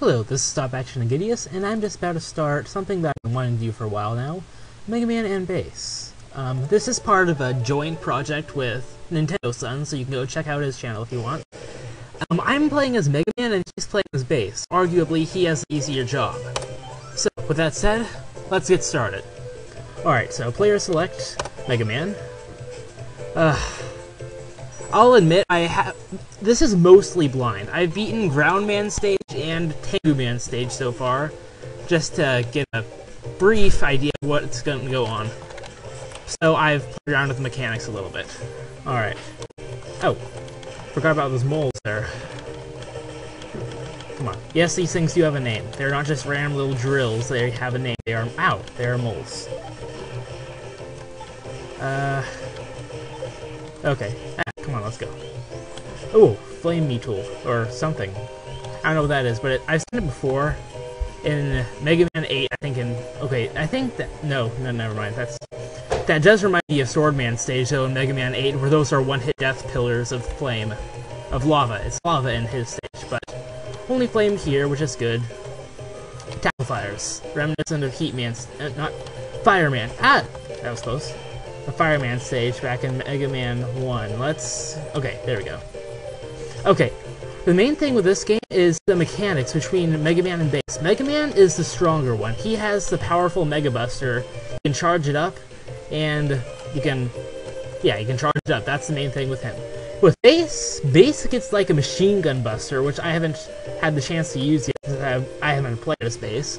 Hello, this is Stop Action and Agidius, and I'm just about to start something that I've been wanting to do for a while now, Mega Man and Bass. This is part of a joint project with Nintendo Sun, so you can go check out his channel if you want. I'm playing as Mega Man and he's playing as Bass. Arguably, he has the easier job. So, with that said, let's get started. Alright, so player select Mega Man. I'll admit, this is mostly blind. I've beaten Ground Man stage and Tengu Man stage so far, just to get a brief idea of what's going to go on. So I've played around with the mechanics a little bit. Alright. Oh, forgot about those moles there. Come on. Yes, these things do have a name. They're not just random little drills, they have a name. They are, ow, they are moles. Okay. Come on, let's go. Oh, Flame Me Tool, or something. I don't know what that is, but I've seen it before in Mega Man 8, I think in... Okay, I think that... No, never mind. That does remind me of Sword Man stage, though, in Mega Man 8, where those are one-hit death pillars of flame. Of lava. It's lava in his stage, but only flame here, which is good. Tackle fires. Reminiscent of Heat Man's... not... Fire Man. Ah! That was close. The Fire Man stage back in Mega Man 1. Let's... Okay, there we go. Okay. The main thing with this game is the mechanics between Mega Man and Bass. Mega Man is the stronger one. He has the powerful Mega Buster. You can charge it up, and you can... Yeah, you can charge it up. That's the main thing with him. With Bass, gets like a machine gun buster, which I haven't had the chance to use yet since I haven't played as Bass.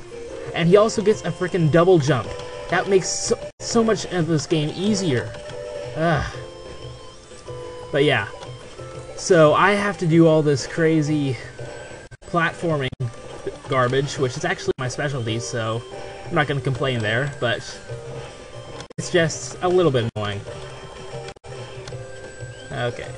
And he also gets a freaking double jump. That makes so much of this game easier. Ugh. But yeah. So I have to do all this crazy platforming garbage, which is actually my specialty, so I'm not going to complain there, but it's just a little bit annoying. Okay.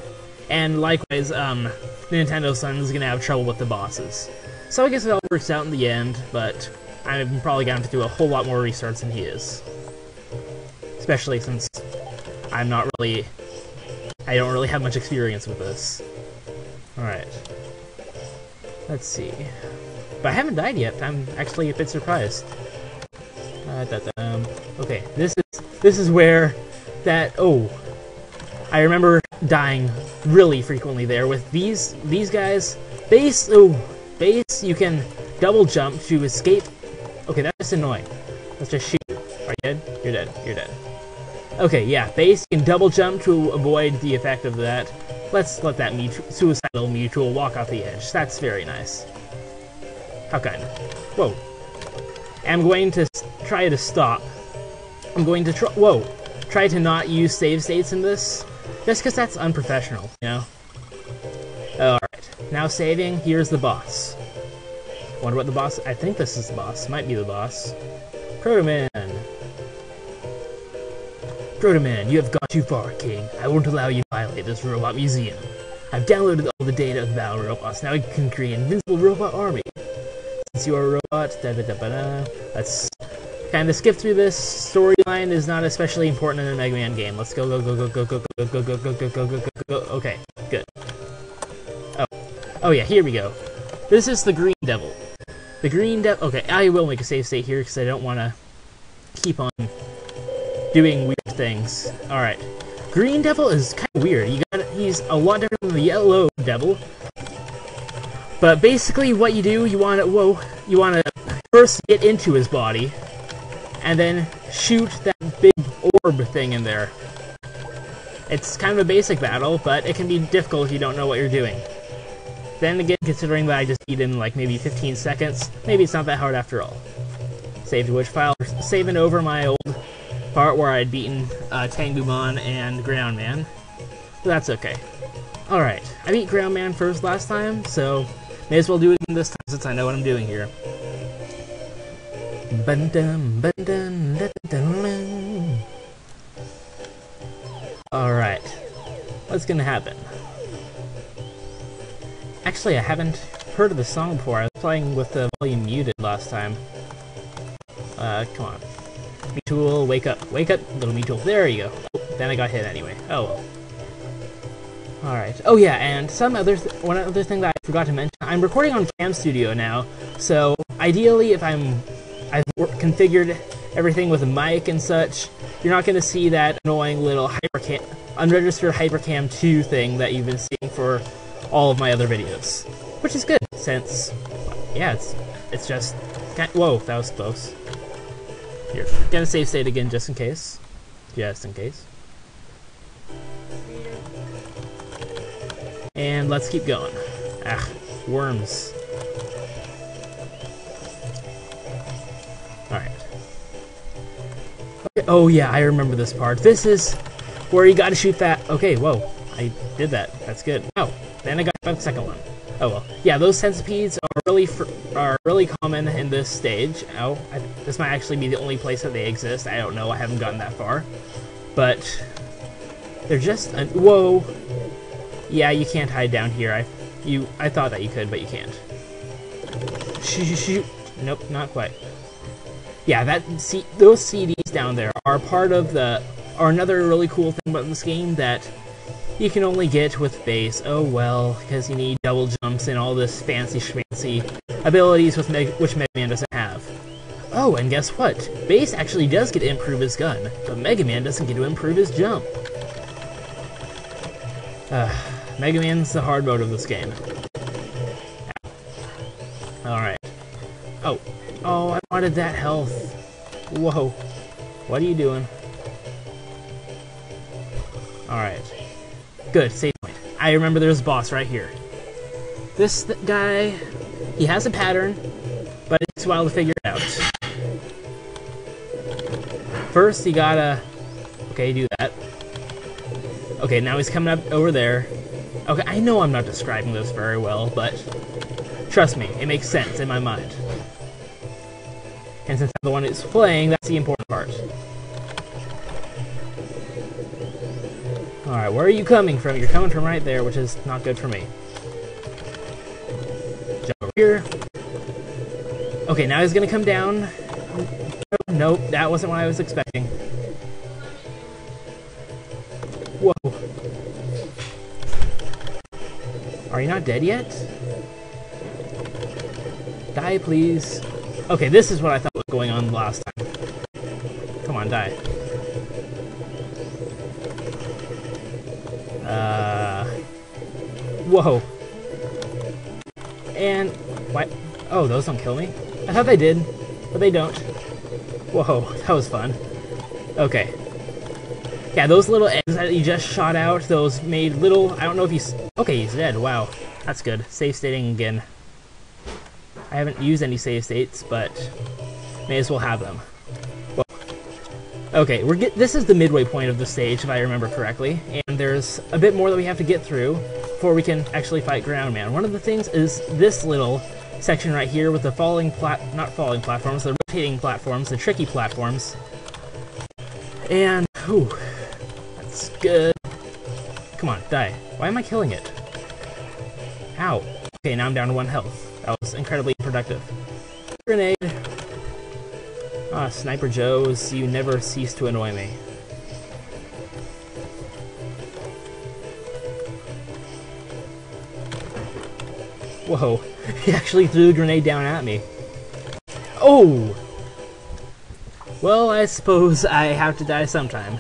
And likewise, Nintendo Sun is going to have trouble with the bosses. So I guess it all works out in the end, but I'm probably going to have to do a whole lot more research than he is. Especially since I'm not really... I don't really have much experience with this. Alright. Let's see. But I haven't died yet. I'm actually a bit surprised. Okay, this is where that... Oh. I remember dying really frequently there with these guys. Bass... Oh. Bass, you can double jump to escape... Okay, that's annoying. Let's just shoot you. Are you dead? You're dead. You're dead. Okay, yeah, Bass can double jump to avoid the effect of that. Let's let that suicidal Mewtwo walk off the edge. That's very nice. How kind. Whoa. I'm going to try to stop. I'm going to try to not use save states in this, just because that's unprofessional, you know? Alright, now saving, here's the boss. Wonder what the boss... I think this is the boss. Might be the boss. Protoman! Protoman, you have gone too far, King. I won't allow you to violate this robot museum. I've downloaded all the data of Val Robots. Now we can create an invincible robot army. Since you are a robot, let's kind of skip through this. Storyline is not especially important in a Mega Man game. Let's go. Okay, good. Oh yeah, here we go. This is the Green Devil. The Green Devil. Okay, I will make a save state here because I don't want to keep on doing weird things. Alright. Green Devil is kind of weird. He's a lot different than the Yellow Devil. But basically what you do, you want to first get into his body, and then shoot that big orb thing in there. It's kind of a basic battle, but it can be difficult if you don't know what you're doing. Then again, considering that I just beat him like maybe 15 seconds, maybe it's not that hard after all. Saved which file, saving over my old part where I'd beaten Tangubon and Ground Man. But that's okay. Alright, I beat Ground Man first last time, so may as well do it again this time since I know what I'm doing here. Alright, what's gonna happen? Actually, I haven't heard of the song before. I was playing with the volume muted last time. Come on. Me Tool, wake up, little Me Tool. There you go. Oh, then I got hit anyway. Oh well. Alright. Oh yeah, and one other thing that I forgot to mention. I'm recording on Cam Studio now, So ideally, if I've configured everything with a mic and such, you're not going to see that annoying little unregistered Hypercam 2 thing that you've been seeing for all of my other videos, which is good since, yeah, it's just, whoa, that was close. Here, gonna save state again just in case, and let's keep going. Ah, worms. Oh yeah, I remember this part. This is where you gotta shoot that. Okay, whoa, I did that. That's good. Oh, then I got the second one. Oh well. Yeah, those centipedes are really common in this stage. Oh, this might actually be the only place that they exist. I don't know. I haven't gotten that far, but they're just whoa. Yeah, you can't hide down here. I thought that you could, but you can't. Shoot. Nope, not quite. Yeah, those CDs down there are another really cool thing about this game that you can only get with bass. Oh well, because you need double jumps and all this fancy schmancy abilities with which Mega Man doesn't have. Oh, and guess what? Bass actually does get to improve his gun, but Mega Man doesn't get to improve his jump. Mega Man's the hard mode of this game. All right. Oh, I wanted that health. Whoa. What are you doing? Alright. Good, save point. I remember there's a boss right here. This guy, he has a pattern, but it takes a while to figure it out. First, you gotta... Okay, do that. Okay, now he's coming up over there. Okay, I know I'm not describing this very well, but trust me, it makes sense in my mind. And since I'm the one who's playing, that's the important part. Alright, where are you coming from? You're coming from right there, which is not good for me. Jump over here. Okay, now he's gonna come down. Nope, that wasn't what I was expecting. Whoa. Are you not dead yet? Die, please. Okay, this is what I thought was going on last time. Come on, die. Whoa. And... What? Oh, those don't kill me? I thought they did, but they don't. Whoa, that was fun. Okay. Yeah, those little eggs that you just shot out, those made little... I don't know if he's... Okay, he's dead. Wow. That's good. Safe stating again. I haven't used any save states, but may as well have them. Well, okay, this is the midway point of the stage, if I remember correctly, and there's a bit more that we have to get through before we can actually fight Ground Man. One of the things is this little section right here with the the rotating platforms, the tricky platforms. And, whew, that's good. Come on, die. Why am I killing it? Ow. Okay, now I'm down to 1 health. That was incredibly productive. Grenade. Ah, Sniper Joes, you never cease to annoy me. Whoa, he actually threw the grenade down at me. Oh! Well, I suppose I have to die sometime.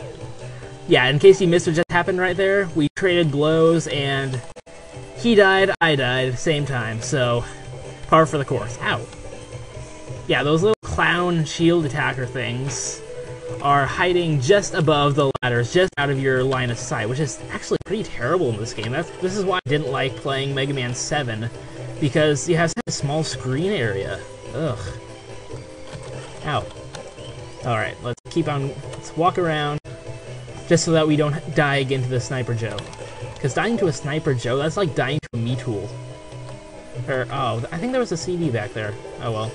Yeah, in case you missed what just happened right there, we traded blows and he died, I died at the same time, so... Par for the course. Ow. Yeah, those little clown shield attacker things are hiding just above the ladders, just out of your line of sight, which is actually pretty terrible in this game. This is why I didn't like playing Mega Man 7, because you have such a small screen area. Ugh. Ow. Alright, let's keep on... Let's walk around, just so that we don't die again to the Sniper Joe. Because dying to a Sniper Joe, that's like dying to a Me Tool. Oh, I think there was a CD back there. Oh well.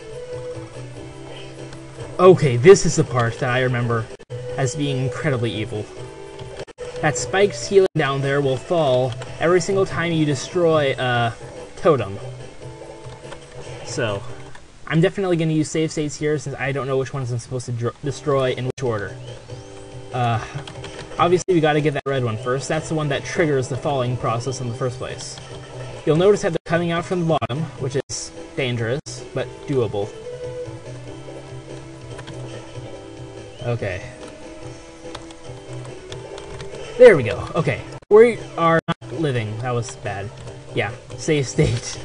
Okay, this is the part that I remember as being incredibly evil. That spiked ceiling down there will fall every single time you destroy a totem. So, I'm definitely going to use save states here since I don't know which ones I'm supposed to destroy in which order. Obviously we got to get that red one first. That's the one that triggers the falling process in the first place. You'll notice that they're coming out from the bottom, which is dangerous. but doable. Okay. There we go. Okay. We are not living. That was bad. Yeah. Save state.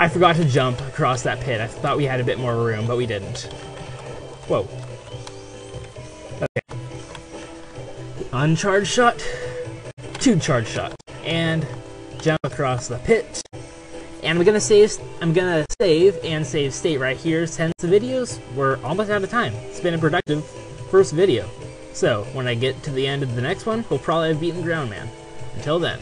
I forgot to jump across that pit. I thought we had a bit more room, but we didn't. Whoa. Okay. Uncharged shot. Two charge shots. And jump across the pit. And I'm gonna save state right here. Since the videos were almost out of time. It's been a productive first video. So, when I get to the end of the next one, we'll probably have beaten Ground Man. Until then.